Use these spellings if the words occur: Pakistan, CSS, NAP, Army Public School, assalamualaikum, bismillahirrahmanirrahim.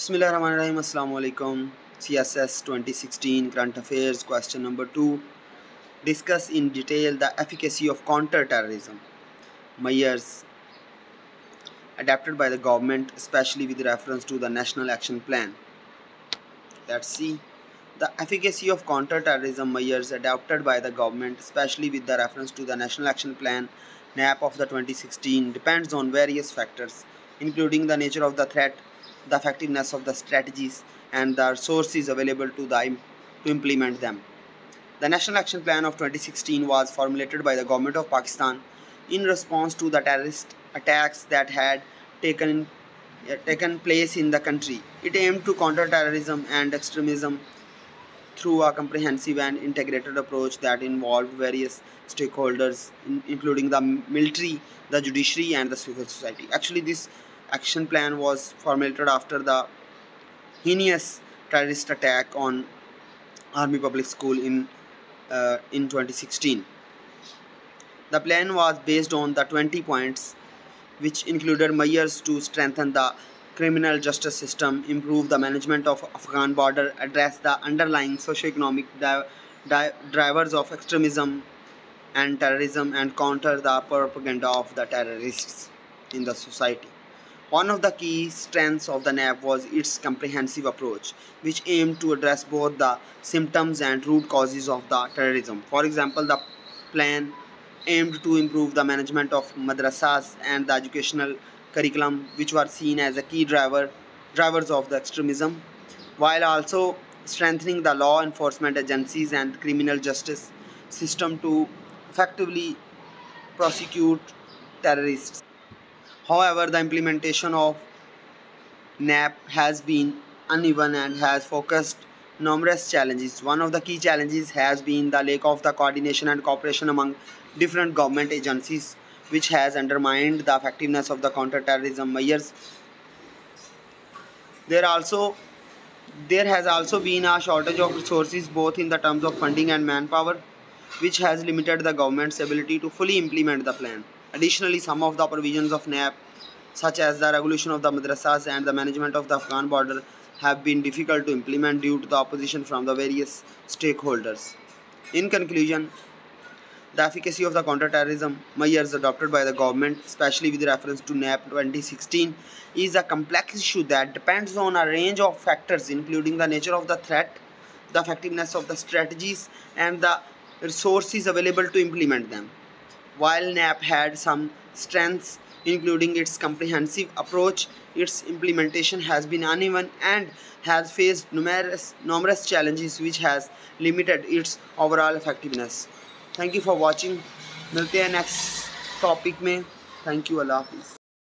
Bismillahirrahmanirrahim, assalamualaikum. CSS 2016 Current Affairs, question number 2. Discuss in detail the efficacy of counter-terrorism measures adapted by the government, especially with reference to the National Action Plan. Let's see. The efficacy of counter-terrorism measures adopted by the government, especially with the reference to the National Action Plan NAP of the 2016, depends on various factors, including the nature of the threat, the effectiveness of the strategies, and the resources available to implement them. The National Action Plan of 2016 was formulated by the Government of Pakistan in response to the terrorist attacks that had taken place in the country. It aimed to counter terrorism and extremism through a comprehensive and integrated approach that involved various stakeholders, including the military, the judiciary, and the civil society. Actually, this action plan was formulated after the heinous terrorist attack on Army Public School in 2016. The plan was based on the 20 points, which included measures to strengthen the criminal justice system, improve the management of Afghan border, address the underlying socioeconomic drivers of extremism and terrorism, and counter the propaganda of the terrorists in the society. One of the key strengths of the NAP was its comprehensive approach, which aimed to address both the symptoms and root causes of the terrorism. For example, the plan aimed to improve the management of madrasas and the educational curriculum, which were seen as a key drivers of the extremism, while also strengthening the law enforcement agencies and criminal justice system to effectively prosecute terrorists. However, the implementation of NAP has been uneven and has focused numerous challenges. One of the key challenges has been the lack of the coordination and cooperation among different government agencies, which has undermined the effectiveness of the counter-terrorism measures. There has also been a shortage of resources, both in the terms of funding and manpower, which has limited the government's ability to fully implement the plan. Additionally, some of the provisions of NAP, such as the regulation of the madrasas and the management of the Afghan border, have been difficult to implement due to the opposition from the various stakeholders. In conclusion, the efficacy of the counter-terrorism measures adopted by the government, especially with reference to NAP 2016, is a complex issue that depends on a range of factors, including the nature of the threat, the effectiveness of the strategies, and the resources available to implement them. While NAP had some strengths, including its comprehensive approach, its implementation has been uneven and has faced numerous challenges, which has limited its overall effectiveness. Thank you for watching. Milte hain next topic mein. Thank you. Allah Hafiz.